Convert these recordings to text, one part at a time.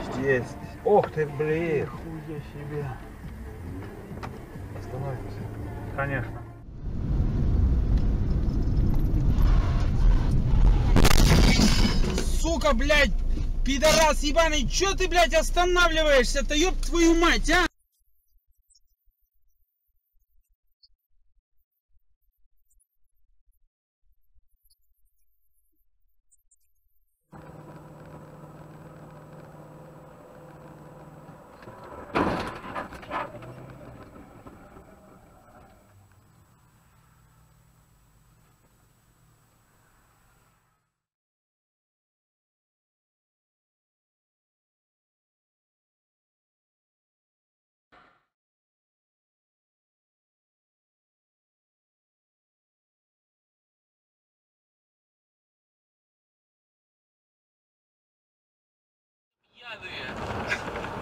есть, есть. Ох ты, блин. Хуя себе. Остановимся. Конечно. Сука, блядь, пидорас ебаный, чё ты, блядь, останавливаешься-то, ёб твою мать, а?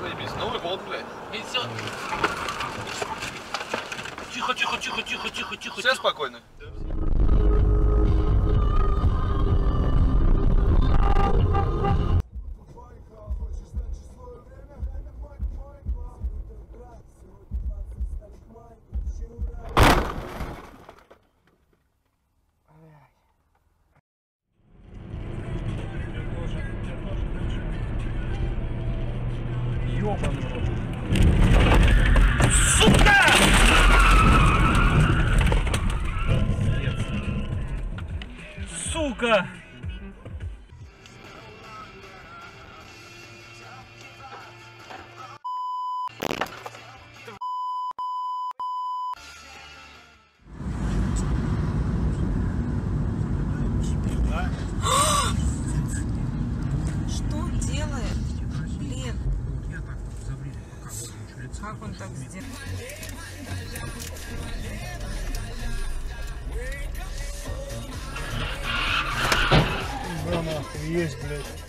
Заебись, новый год, блядь. И все. Тихо, тихо, тихо, тихо, тихо, тихо. Все спокойно. Сука! Сука! Как он так сделал? Да нахуй, есть, блядь.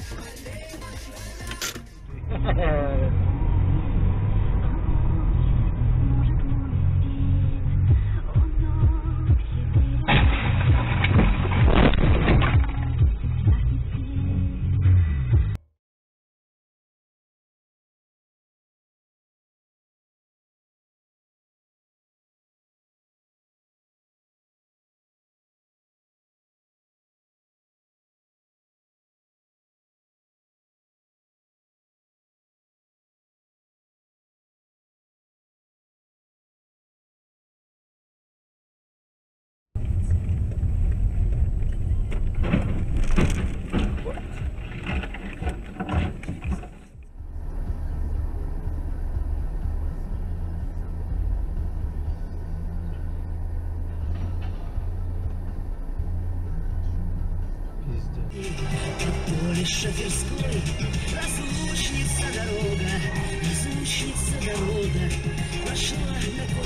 Поле шоферской, разлучница дорога, пошла на пол.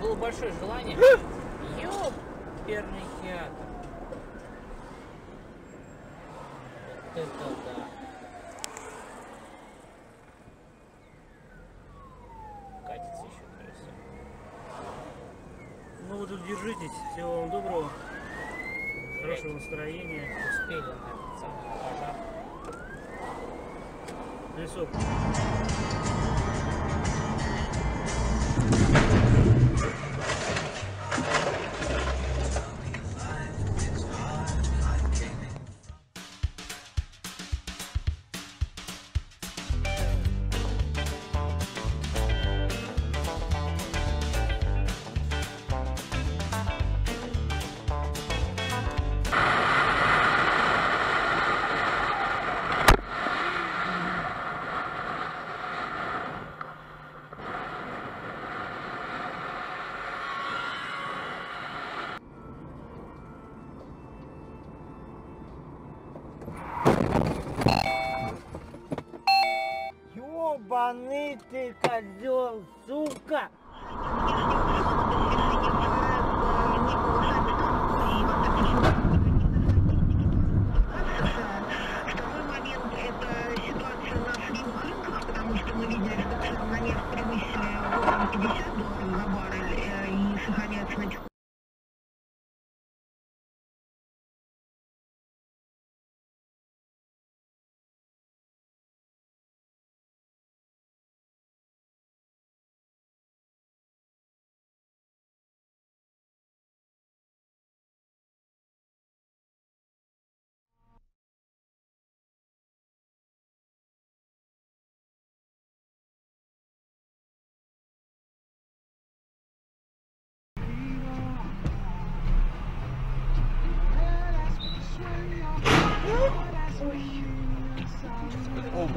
Было большое желание. Ёперный театр. Вот это да. Катится еще красиво. Ну вот тут держитесь. Всего вам доброго. Хорошего настроения. Успели на самом пожар. Лесок. Thank you. ебаный ты козел, сука!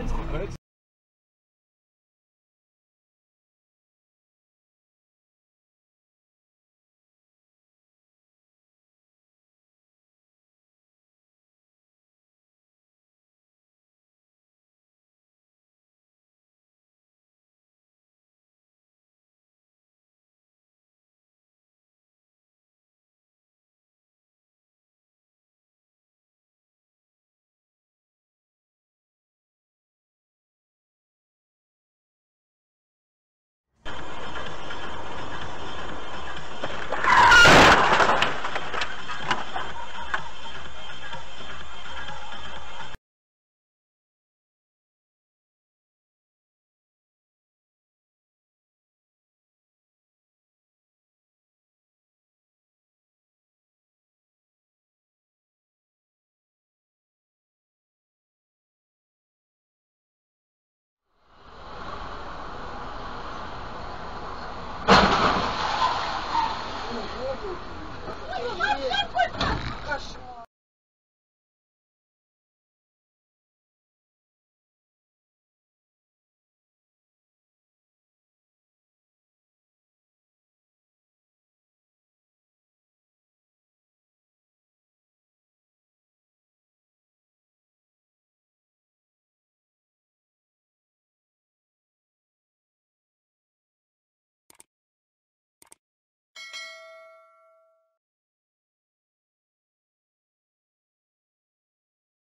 Сейчас,